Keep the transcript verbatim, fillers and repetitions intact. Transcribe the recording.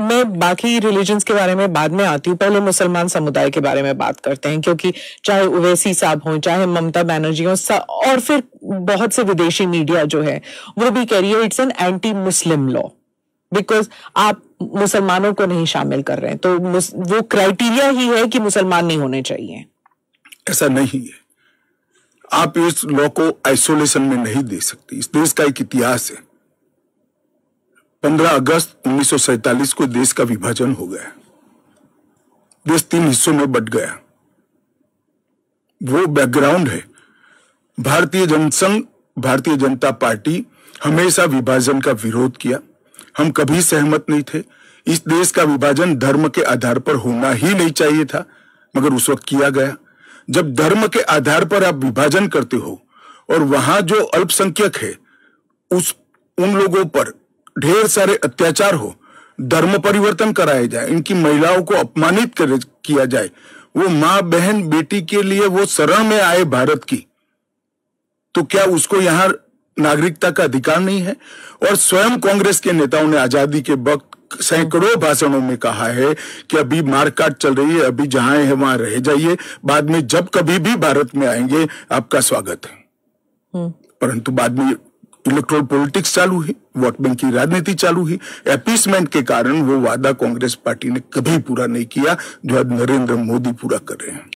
मैं बाकी रिलीजन्स के बारे में बाद में आती हूँ, पहले मुसलमान समुदाय के बारे में बात करते हैं, क्योंकि चाहे ओवैसी साहब हों, चाहे ममता बैनर्जी हों, और फिर बहुत से विदेशी मीडिया जो है वो भी कह रही है it's an anti Muslim law, because आप मुसलमानों को नहीं शामिल कर रहे हैं, तो वो क्राइटेरिया ही है कि मुसलमान नहीं होने चाहिए। ऐसा नहीं है, आप इस लॉ को आइसोलेशन में नहीं दे सकते। इस देश का एक इतिहास है, पंद्रह अगस्त उन्नीस सौ सैंतालीस को देश का विभाजन हो गया, देश तीन हिस्सों में बंट गया, वो बैकग्राउंड है। भारतीय जनसंघ, भारतीय जनता पार्टी हमेशा विभाजन का विरोध किया, हम कभी सहमत नहीं थे। इस देश का विभाजन धर्म के आधार पर होना ही नहीं चाहिए था, मगर उस वक्त किया गया। जब धर्म के आधार पर आप विभाजन करते हो और वहां जो अल्पसंख्यक है उस उन लोगों पर ढेर सारे अत्याचार हो, धर्म परिवर्तन कराया जाए, इनकी महिलाओं को अपमानित कर, किया जाए, वो माँ बहन बेटी के लिए वो शरण में आए भारत की, तो क्या उसको यहाँ नागरिकता का अधिकार नहीं है? और स्वयं कांग्रेस के नेताओं ने आजादी के वक्त सैकड़ों भाषणों में कहा है कि अभी मारकाट चल रही है, अभी जहां है वहां रह जाइए, बाद में जब कभी भी भारत में आएंगे आपका स्वागत है। परंतु बाद में इलेक्ट्रोल पॉलिटिक्स चालू हुई, वोट बैंक की राजनीति चालू हुई, अपीसमेंट के कारण वो वादा कांग्रेस पार्टी ने कभी पूरा नहीं किया जो आज नरेंद्र मोदी पूरा कर रहे हैं।